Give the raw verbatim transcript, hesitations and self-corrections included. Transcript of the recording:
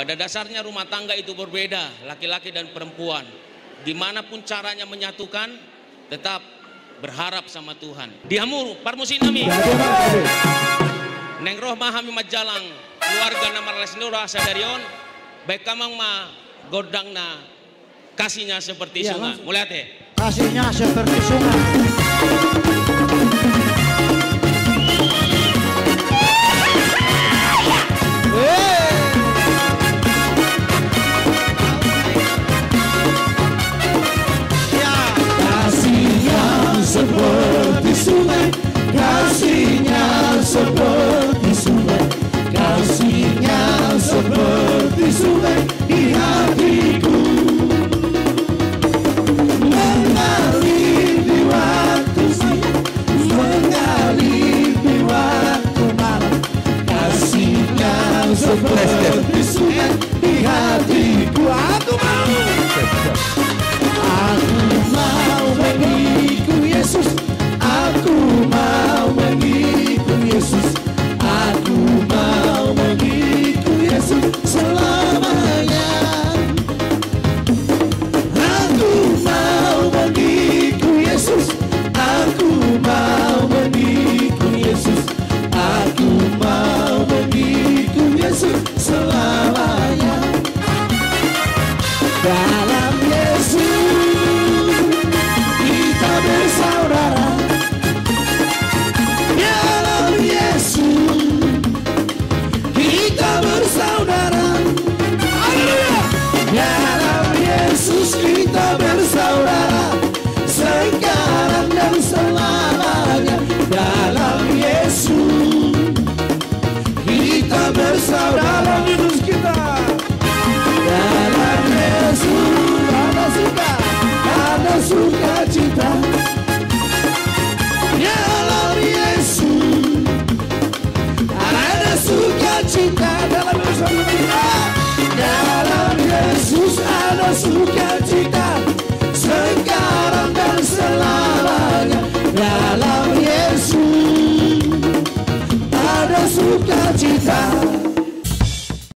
Pada dasarnya rumah tangga itu berbeda, laki-laki dan perempuan. Gimana pun caranya menyatukan, tetap berharap sama Tuhan. Dihamur, parmusinami. Neng roh mahami majalang, keluarga nama Lesnura Sadarion, baik kamang ma godangna, kasihnya seperti ya, sungai. Mulai teh. Kasihnya seperti sungai. Seperti sungai, kasihnya seperti sungai, kasihnya seperti sungai di hatiku, mengalir di waktu siang, mengalir di waktu malam, kasihnya seperti sungai di hatiku. Aku mau, aku mau mengikuti Yesus, aku mau mengikut Yesus, aku mau mengikut Yesus selamanya. Aku mau mengikut Yesus, aku mau mengikut Yesus, aku mau mengikut Yesus selamanya. Dalam Yesus kita bersaudara, dalam Yesus kita bersaudara. Haleluya! Dalam Yesus kita bersaudara, sekarang dan selamanya. Dalam Yesus kita bersaudara. Dalam Yesus kita, dalam Yesus ada suka, ada suka.